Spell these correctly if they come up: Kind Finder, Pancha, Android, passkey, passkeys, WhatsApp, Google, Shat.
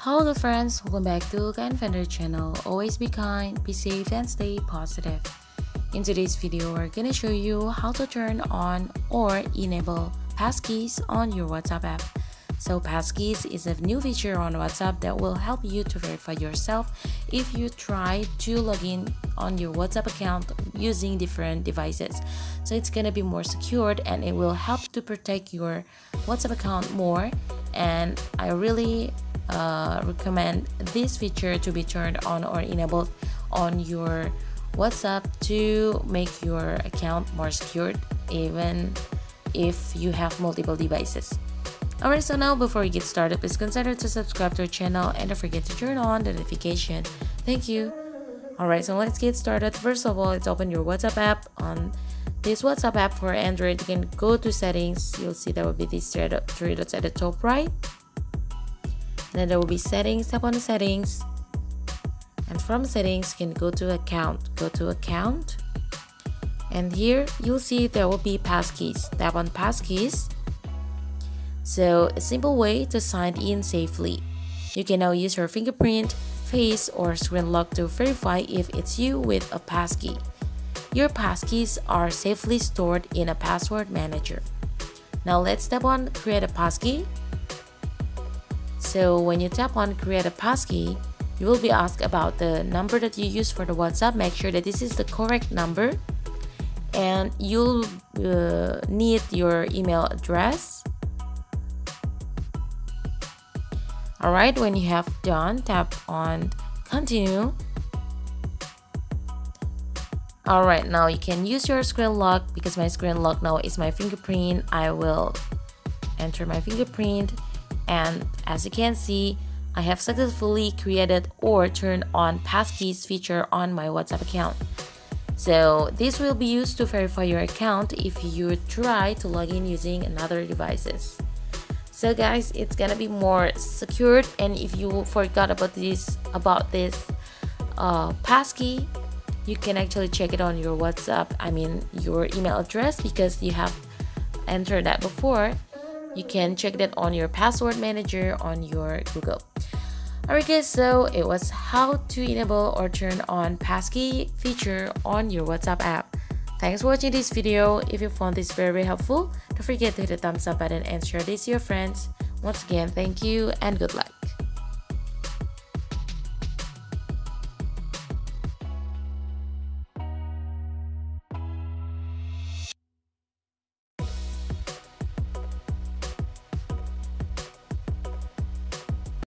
Hello friends, welcome back to Kind Finder channel. Always be kind, be safe, and stay positive. In today's video, we're gonna show you how to turn on or enable passkeys on your WhatsApp app. So passkeys is a new feature on WhatsApp that will help you to verify yourself if you try to log in on your WhatsApp account using different devices. So it's gonna be more secured and it will help to protect your WhatsApp account more. And I really recommend this feature to be turned on or enabled on your WhatsApp to make your account more secured even if you have multiple devices. Alright, so now before we get started, please consider to subscribe to our channel and don't forget to turn on the notification. Thank you. Alright, so let's get started. First of all, let's open your WhatsApp app. On this WhatsApp app for Android, you can go to settings. You'll see there will be these three dots at the top right. Then there will be settings. Tap on the settings. And from settings, you can go to account. Go to account. And here, you'll see there will be passkeys. Tap on passkeys. So, a simple way to sign in safely. You can now use your fingerprint, face, or screen lock to verify if it's you with a passkey. Your passkeys are safely stored in a password manager. Now, let's tap on create a passkey. So, when you tap on create a passkey, you will be asked about the number that you use for the WhatsApp. Make sure that this is the correct number. And you'll need your email address. Alright, when you have done, tap on continue. Alright, now you can use your screen lock. Because my screen lock now is my fingerprint, I will enter my fingerprint. And as you can see, I have successfully created or turned on passkeys feature on my WhatsApp account. So this will be used to verify your account if you try to log in using another devices. So guys, it's gonna be more secured, and if you forgot about this passkey, you can actually check it on your WhatsApp, your email address, because you have entered that before. You can check that on your password manager on your Google. Alright guys, so it was how to enable or turn on passkey feature on your WhatsApp app. Thanks for watching this video. If you found this very helpful, don't forget to hit the thumbs up button and share this to your friends. Once again, thank you and good luck.